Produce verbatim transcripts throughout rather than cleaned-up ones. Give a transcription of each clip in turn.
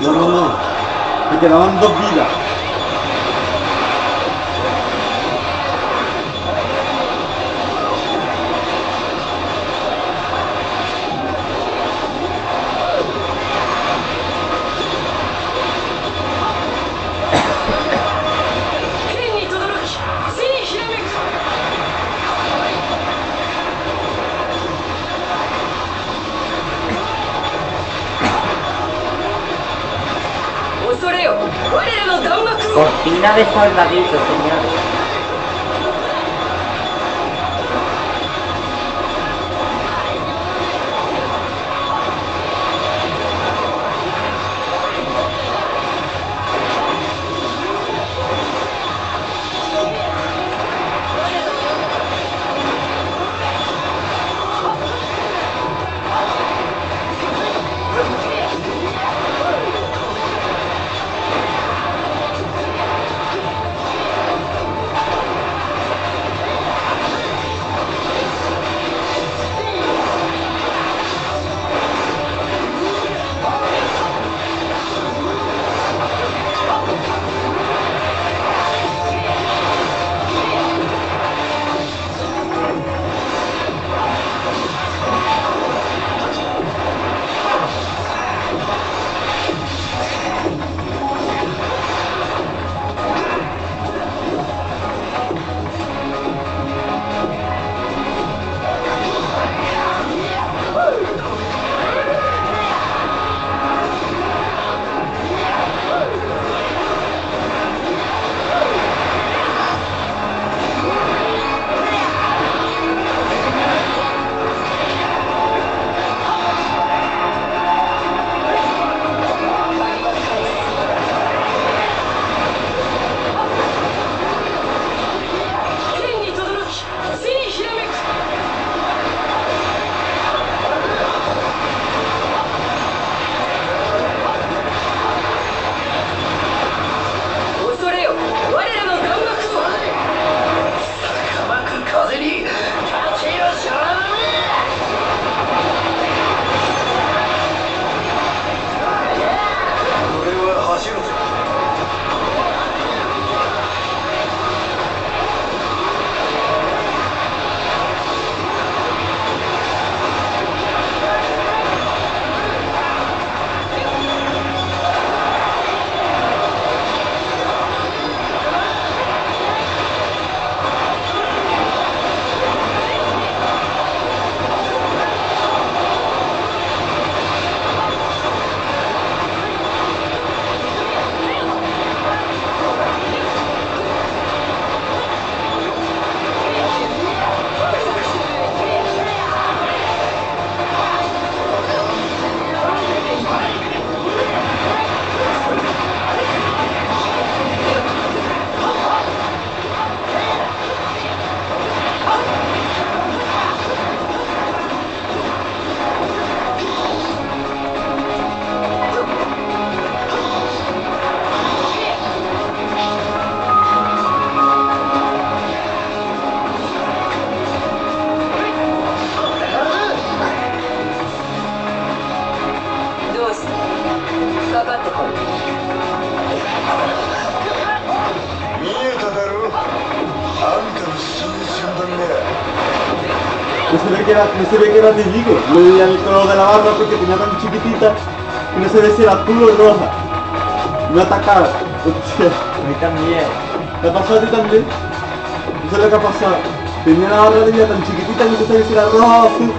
No, no, no, me quedaban dos vidas. Cortina de soldadito, señores. No se ve que era, no se ve que era enemigo, no veía el color de la barba porque tenía tan chiquitita y no se ve si era azul o roja. No atacaba. O sea, a mí también. capaz de también. Eso es lo que ha pasado. Tenía la barriga tan chiquitita que no sabía si era roja o azul.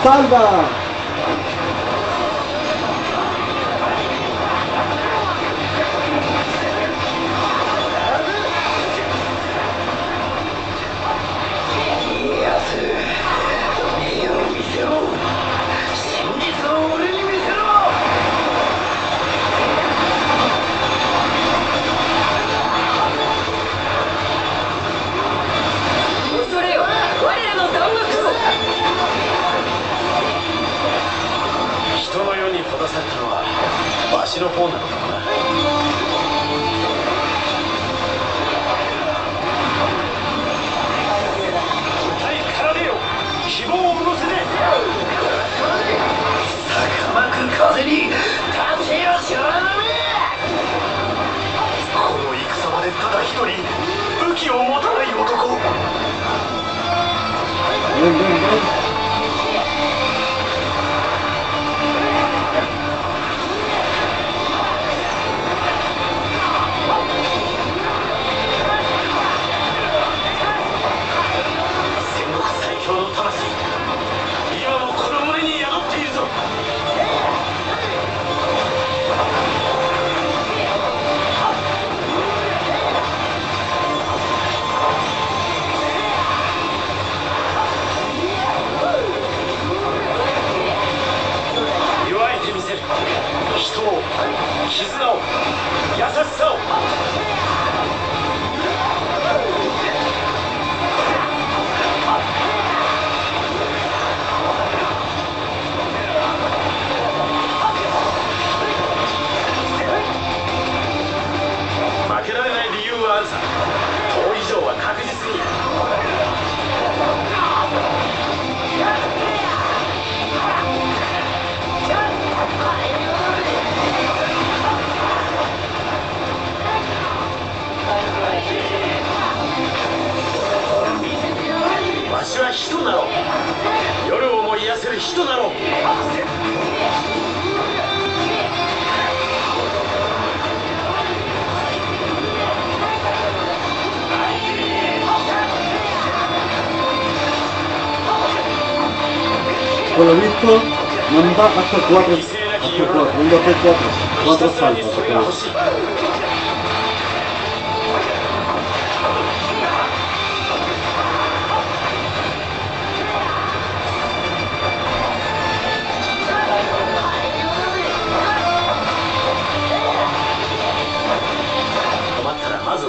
¡Salva! 人なろう。夜をも癒せる人なろう。Por lo visto, manda hasta cuatro, hasta cuatro, un, dos, tres, cuatro, cuatro saltos.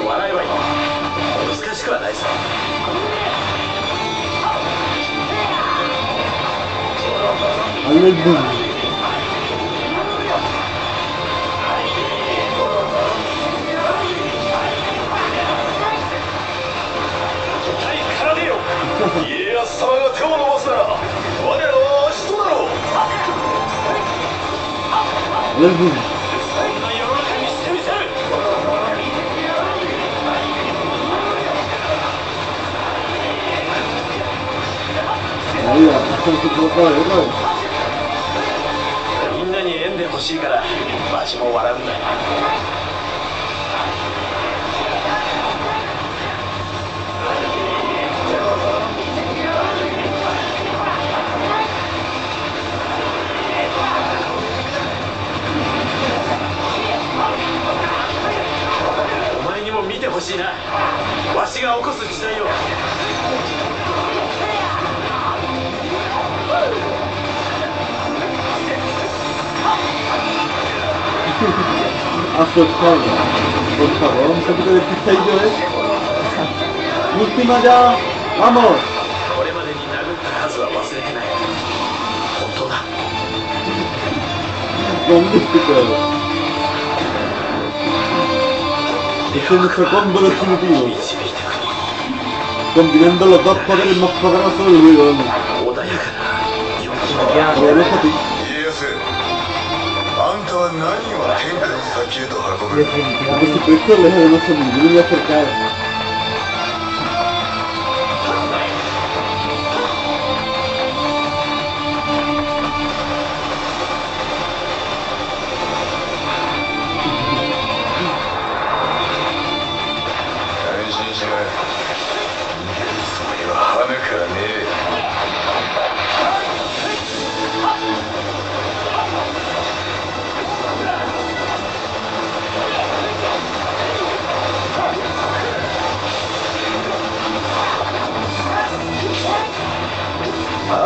Alright, boom. Alright, boom.みんなに縁で欲しいからわしも笑うんだよ。お前にも見てほしいな、わしが起こす時代を。Hasta el cabo, por favor, un poquito de pista y yo, ¿eh? Última ya, vamos. ¿Dónde este cabo? Este es nuestro combo definitivo, combinando los dos poderes más poderosos del juego. A ver, déjate.何を天下の先へと運ぶ。 安心しろ。逃げるつもりははなからねえ。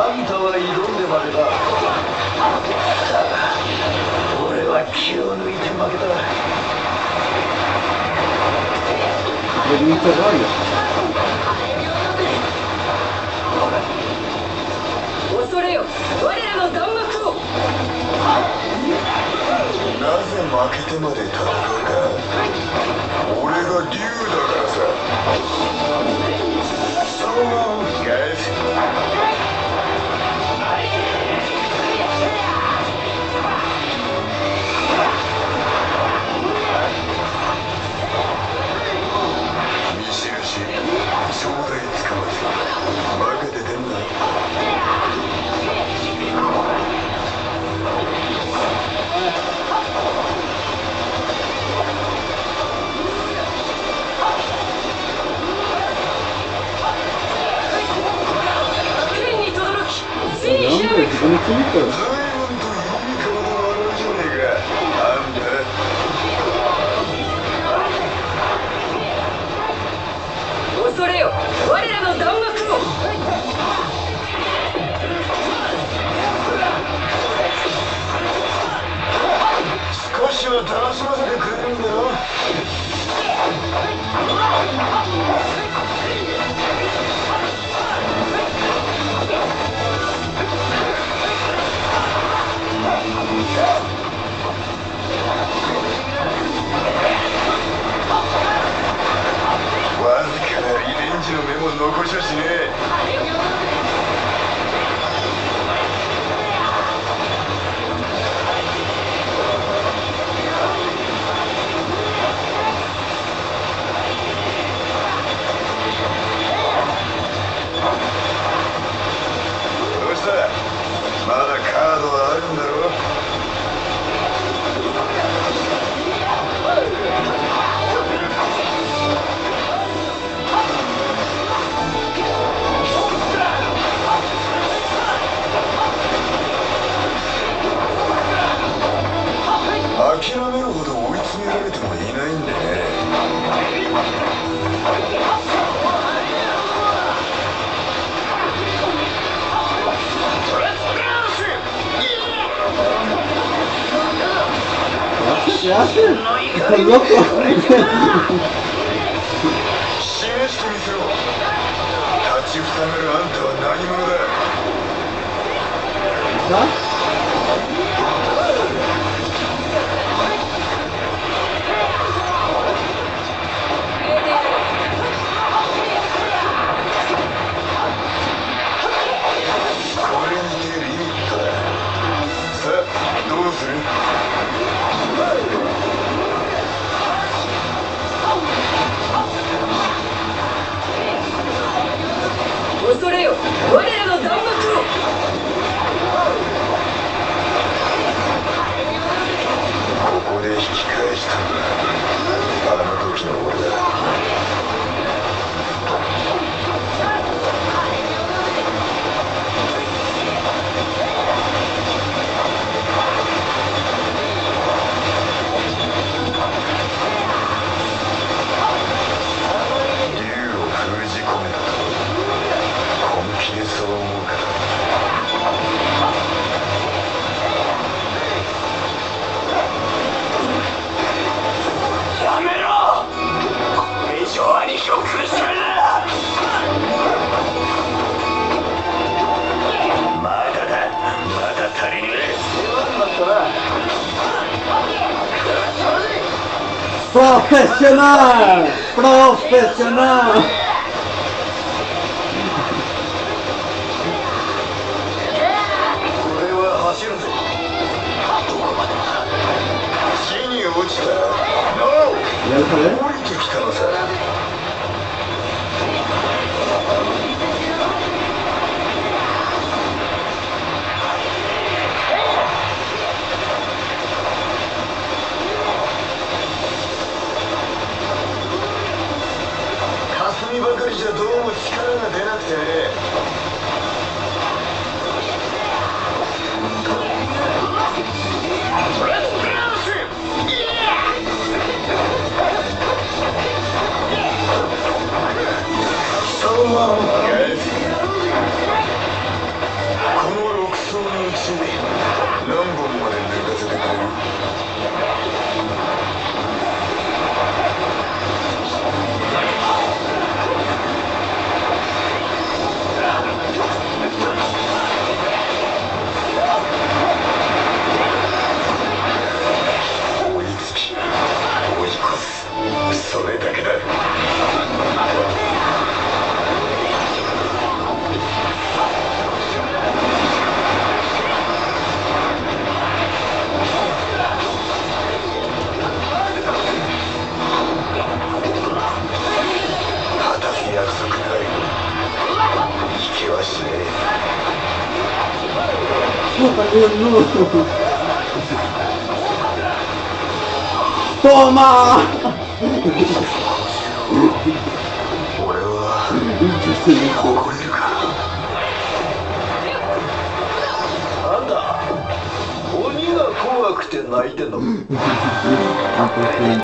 恐れよ、我らの弾幕を。なぜ負けてまで戦うか。俺が竜だからさ。So long, guys.ずいぶんといい体があるじゃねえか。あんた、恐れよ、我らの弾幕を。少しは楽しませてくれるんだよ。残しはしねえ。se hace. Está loco. ¿Está? ¡Profesional! ¡Profesional! ¿Ya lo sabes? ¡Toma!